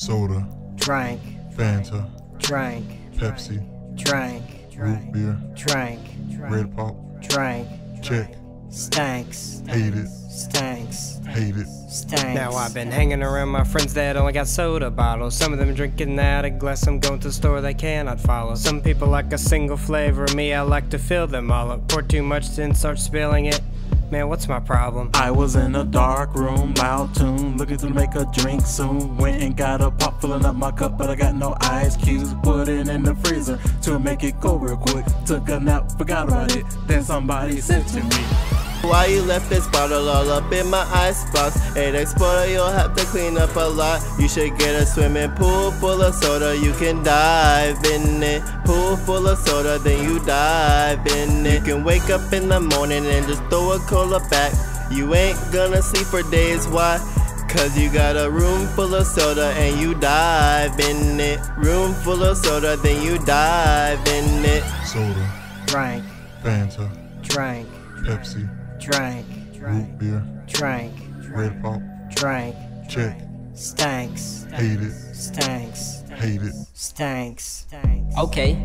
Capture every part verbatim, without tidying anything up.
soda, drank, Fanta, drank, Pepsi, drank, root beer, drank, Red Pop, drank, Chek, stanks, hate it, stanks, hate it, stanks. Now I've been hanging around my friends that only got soda bottles. Some of them drinking out of glass, some going to the store they cannot follow. Some people like a single flavor, me I like to fill them all up. Pour too much then start spilling it. Man, what's my problem? I was in a dark room, loud tune, looking to make a drink soon. Went and got a pop, filling up my cup, but I got no ice cubes. Put it in the freezer to make it go real quick. Took a nap, forgot about it, then somebody said to me, why you left this bottle all up in my icebox? It exploded, you'll have to clean up a lot. You should get a swimming pool full of soda, you can dive in it. Pool full of soda, then you dive in it. You can wake up in the morning and just throw a cola back. You ain't gonna sleep for days, why? Cause you got a room full of soda and you dive in it. Room full of soda, then you dive in it. Soda, drank, Fanta, drank, Pepsi, drank, root beer, drank, Red Pop, drank, Chek, stanks, hate it, stanks, hate it, stanks. Okay,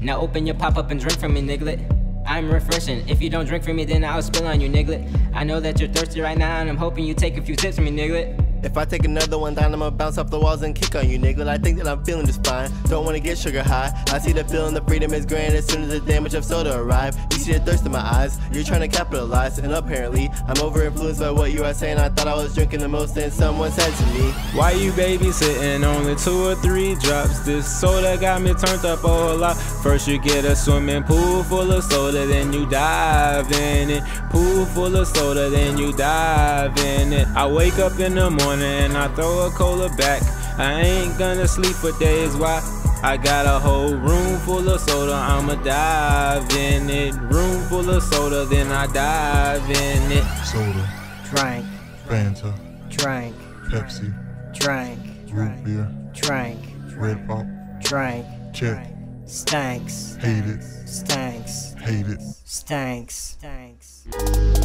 now open your pop up and drink from me, niglet. I'm refreshing. If you don't drink for me, then I'll spill on you, niglet. I know that you're thirsty right now, and I'm hoping you take a few tips from me, niglet. If I take another one down, I'ma bounce off the walls and kick on you, niglet. I think that I'm feeling just fine. Don't wanna get sugar high. I see the feeling, the freedom is grand as soon as the damage of soda arrive. You see the thirst in my eyes. You're trying to capitalize, and apparently I'm over influenced by what you are saying. I thought I was drinking the most, and someone said to me, why you babysitting? Only two or three drops. This soda got me turned up a whole lot. First you get a swimming pool full of soda, then you dive in it. Pool full of soda, then you dive in it. I wake up in the morning and I throw a cola back. I ain't gonna sleep for days, why? I got a whole room full of soda, I'ma dive in it. Room full of soda, then I dive in it. Soda, drank, Fanta, drank, Pepsi, drank, root beer, drank, Red Pop, drank, Chek, stanks, hate it, stanks, hate it, stanks, stanks.